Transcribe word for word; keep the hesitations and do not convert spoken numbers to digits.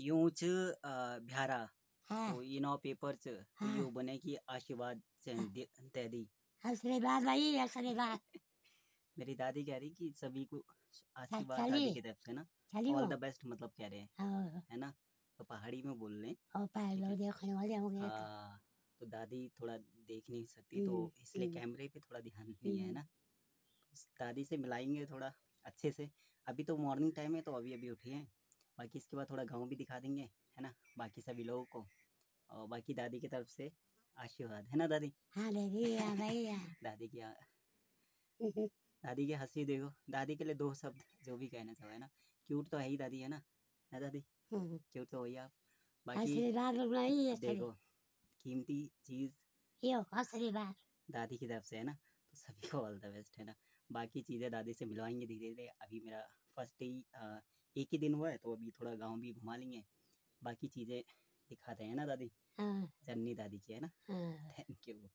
यूच भ्यारा हाँ। तो इनो पेपर च हाँ। तो यू बने की आशीर्वाद दादी आशीर्वाद भाई आशीर्वाद मेरी दादी कह रही कि सभी को आशीर्वाद दादी की तरफ से ना ऑल द बेस्ट मतलब कह रहे हैं है ना। तो पहाड़ी में बोल रहे हैं तो दादी थोड़ा देख नहीं सकती तो इसलिए कैमरे पे थोड़ा ध्यान नहीं है ना। दादी से मिलाएंगे थोड़ा अच्छे से। अभी तो मॉर्निंग टाइम है तो अभी अभी उठी हैं। बाकी इसके बाद थोड़ा गांव भी दिखा देंगे है ना बाकी सभी लोगों को। और बाकी दादी की तरफ से आशीर्वाद है ना दादी हाँ दादी दादी की दादी की हंसी देखो। दादी के लिए दो शब्द जो भी कहना चाहो है ना। क्यूट तो है ही दादी है ना है दादी क्यूट तो वही आप। बाकी देखो कीमती चीज यो आशीर्वाद दादी की तरफ से है ना। तो सभी को ऑल द बेस्ट है ना। बाकी चीज़ें दादी से मिलवाएंगे धीरे धीरे। अभी मेरा फर्स्ट डे एक ही दिन हुआ है तो अभी थोड़ा गांव भी घुमा लेंगे। बाकी चीज़ें दिखाते हैं ना दादी हाँ। जन्नी दादी की है ना हाँ। Thank you.